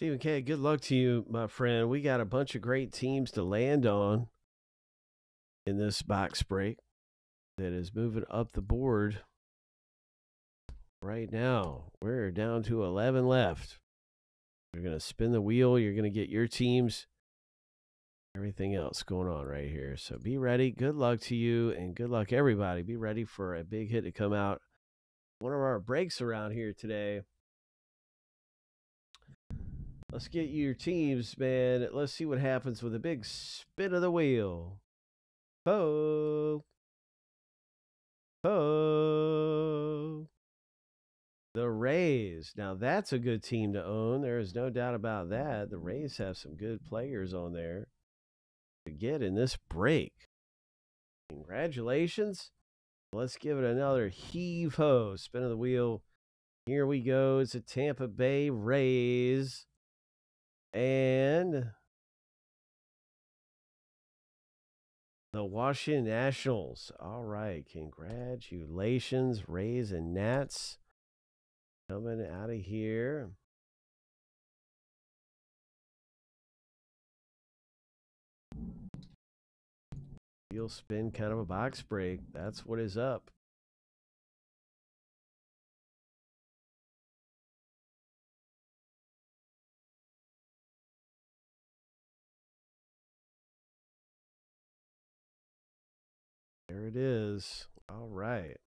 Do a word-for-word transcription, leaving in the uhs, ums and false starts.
Stephen K., good luck to you, my friend. We got a bunch of great teams to land on in this box break that is moving up the board right now. We're down to eleven left. You're going to spin the wheel. You're going to get your teams. Everything else going on right here. So be ready. Good luck to you, and good luck, everybody. Be ready for a big hit to come out. One of our breaks around here today. Let's get your teams, man. Let's see what happens with a big spin of the wheel. Oh. Oh. The Rays. Now, that's a good team to own. There is no doubt about that. The Rays have some good players on there to get in this break. Congratulations. Let's give it another heave-ho. Spin of the wheel. Here we go. It's the Tampa Bay Rays. And the Washington Nationals. All right. Congratulations, Rays and Nats. Coming out of here. You'll spin kind of a box break. That's what is up. There it is. All right.